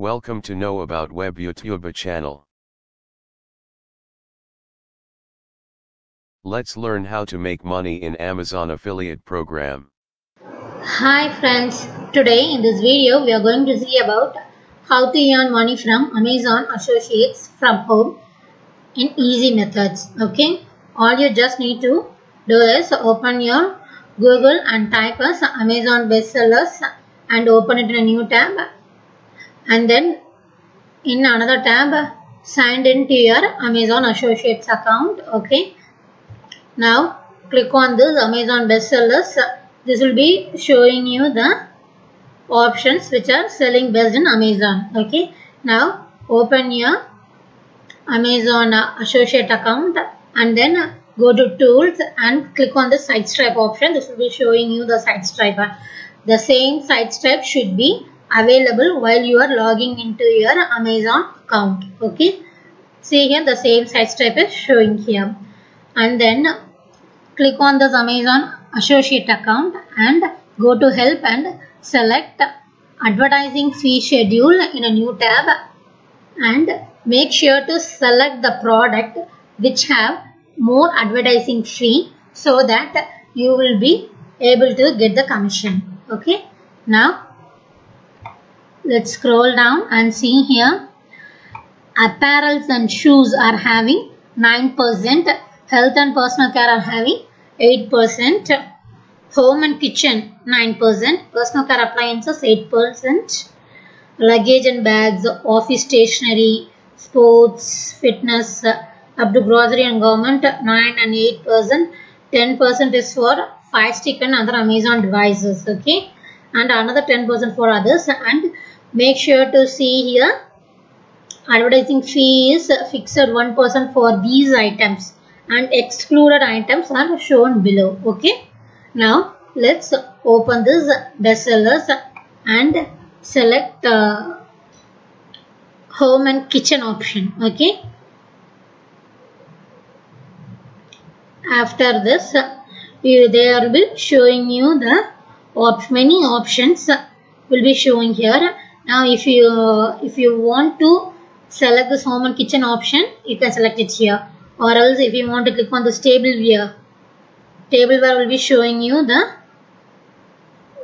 Welcome to Know About Web YouTube channel. Let's learn how to make money in Amazon Affiliate Program. Hi friends, today in this video we are going to see about how to earn money from Amazon Associates from home in easy methods. Okay, all you just need to do is open your Google and type as Amazon bestsellers and open it in a new tab. And then in another tab, signed into your Amazon Associates account. Okay. Now click on this Amazon bestsellers. This will be showing you the options which are selling best in Amazon. Okay. Now open your Amazon Associate account and then go to tools and click on the site stripe option. This will be showing you the site stripe. The same site stripe should be available while you are logging into your Amazon account. Okay, see here the same site stripe is showing here, and then click on this Amazon Associate account and go to help and select advertising fee schedule in a new tab, and make sure to select the product which have more advertising fee so that you will be able to get the commission. Okay, now let's scroll down and see here. Apparels and shoes are having 9%. Health and personal care are having 8%. Home and kitchen 9%. Personal care appliances 8%. Luggage and bags, office stationery, sports, fitness, up to grocery and government 9% and 8%. 10% is for Fire Stick and other Amazon devices. Okay, and another 10% for others. And make sure to see here advertising fee is fixed 1% for these items, and excluded items are shown below. Okay, now let's open this bestsellers and select home and kitchen option. Okay, after this they will be showing you the many options will be showing here. Now if you want to select this home and kitchen option, you can select it here, or else if you want to click on this tableware, will be showing you the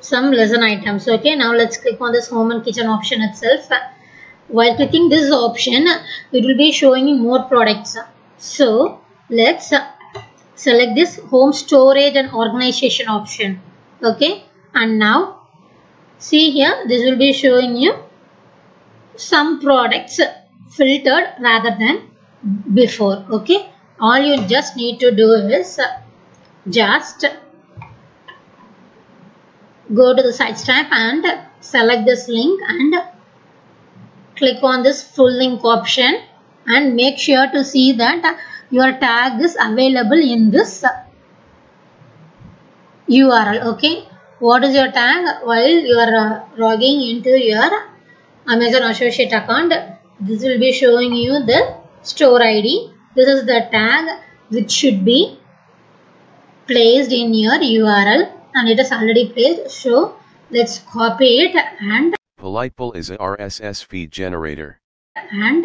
some lesson items. Okay, now let's click on this home and kitchen option itself. While clicking this option, it will be showing you more products, so let's select this home storage and organization option. Okay, and now see here, this will be showing you some products filtered rather than before. Okay, all you just need to do is just go to the site stripe and select this link and click on this full link option, and make sure to see that your tag is available in this URL. Okay, what is your tag? While you are logging into your Amazon Associate account, this will be showing you the store ID. This is the tag which should be placed in your URL, and it is already placed, so let's copy it. And PolitePool is a RSS feed generator, and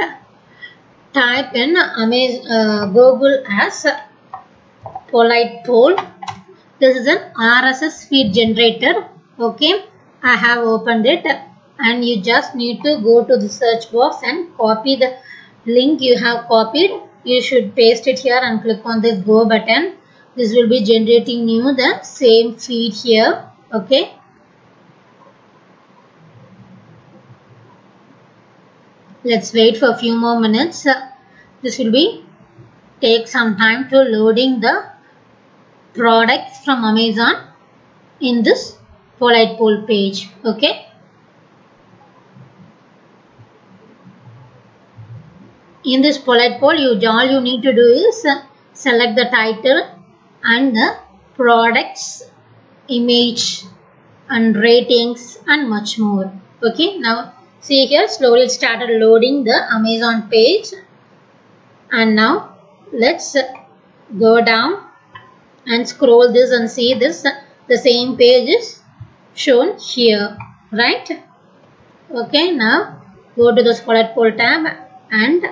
type in Google as PolitePool. This is an RSS feed generator. Okay, I have opened it, and you just need to go to the search box and copy the link you have copied. You should paste it here and click on this go button. This will be generating you the same feed here. Okay, let's wait for a few more minutes. This will be take some time to loading the products from Amazon in this PolitePool page. Okay, in this PolitePool, all you need to do is select the title and the products, image and ratings and much more. Okay, now see here, slowly started loading the Amazon page, and now let's go down and scroll this and see this, the same page is shown here, right? Okay, now Go to this PolitePool tab and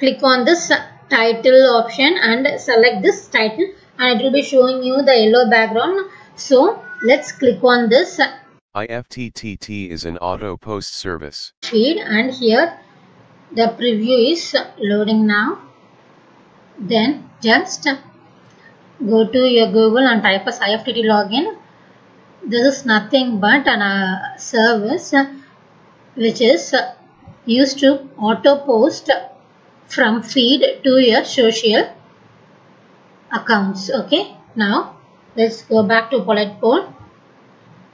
click on this title option and select this title, and it will be showing you the yellow background. So let's click on this. IFTTT is an auto post service feed, and here the preview is loading now. Then just go to your Google and type as IFTTT login. This is nothing but a service which is used to auto post from feed to your social accounts. Okay, now let's go back to PolitePool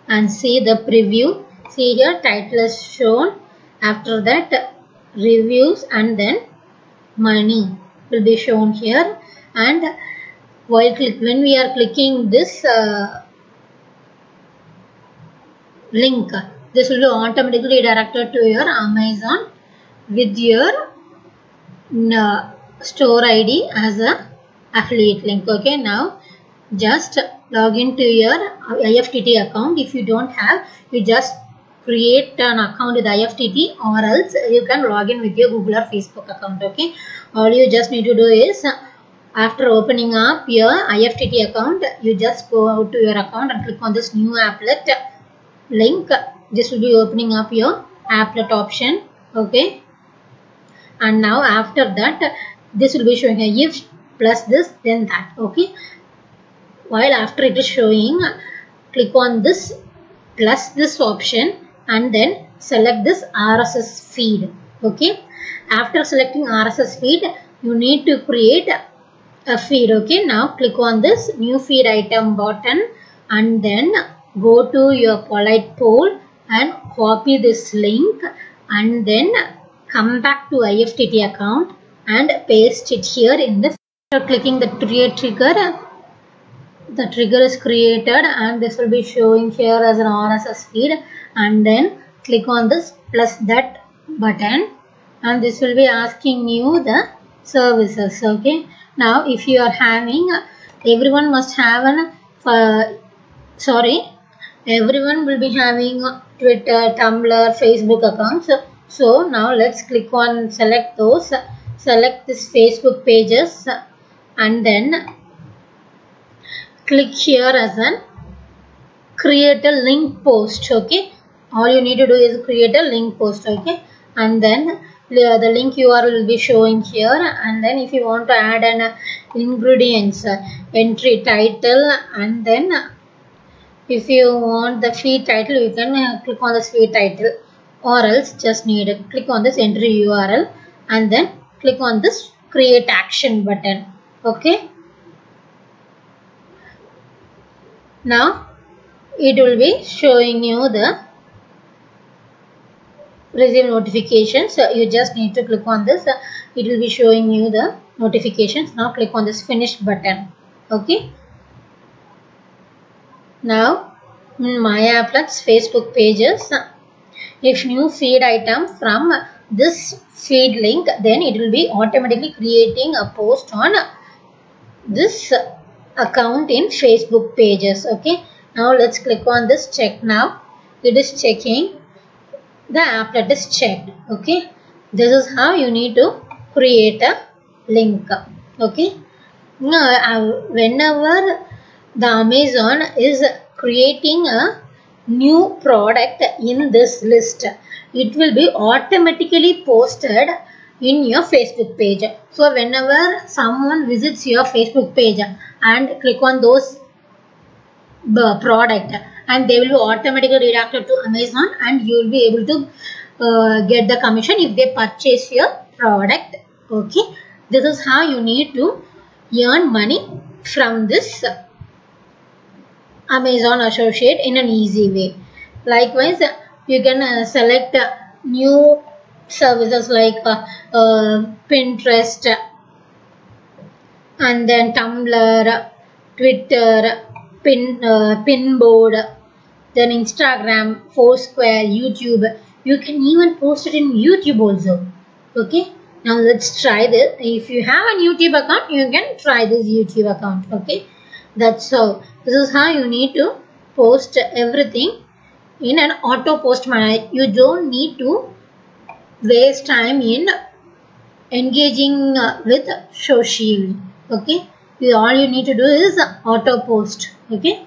and see the preview. See here, title is shown, after that reviews, and then money will be shown here. And when we are clicking this link, this will be automatically directed to your Amazon with your store ID as a affiliate link. Okay, now just log into your IFTTT account. If you don't have, you just create an account with IFTTT, or else you can log in with your Google or Facebook account. Okay, all you just need to do is, after opening up your IFTTT account, you just go out to your account and click on this new applet link. This will be opening up your applet option. Okay, and now after that this will be showing a if plus this then that. Okay, while after it is showing, click on this plus this option and then select this RSS feed. Okay, after selecting RSS feed, you need to create a feed. Okay, now click on this new feed item button and then go to your PolitePool and copy this link and then come back to IFTTT account and paste it here in this. After clicking the create trigger, the trigger is created and this will be showing here as an RSS feed, and then click on this plus that button and this will be asking you the services. Okay, now if you are having, everyone must have an everyone will be having Twitter, Tumblr, Facebook accounts. So now let's click on select those, select this Facebook pages and then click here as an create a link post. Okay, all you need to do is create a link post. Okay, and then the link URL will be showing here, and then if you want to add an ingredients, entry title, and then if you want the feed title, you can click on the feed title, or else just need to click on this entry URL and then click on this create action button. Okay, now it will be showing you the receive notifications. So you just need to click on this, it will be showing you the notifications. Now click on this finish button. Okay, now in my applets Facebook pages, if new feed item from this feed link, then it will be automatically creating a post on this account in Facebook pages. Okay, now let's click on this check. Now it is checking, the applet is checked. Okay, this is how you need to create a link. Okay, now whenever the Amazon is creating a new product in this list, it will be automatically posted in your Facebook page. So whenever someone visits your Facebook page and click on those product, and they will be automatically redirected to Amazon, and you will be able to get the commission if they purchase your product. Okay, this is how you need to earn money from this Amazon Associate in an easy way. Likewise, you can select new services like Pinterest and then Tumblr, Twitter, Pinboard, then Instagram, Foursquare, YouTube. You can even post it in YouTube also. Okay, now let's try this. If you have a YouTube account, you can try this YouTube account. Okay, that's all. This is how you need to post everything in an auto post manner. You don't need to waste time in engaging with social. Okay, all you need to do is auto post. Okay,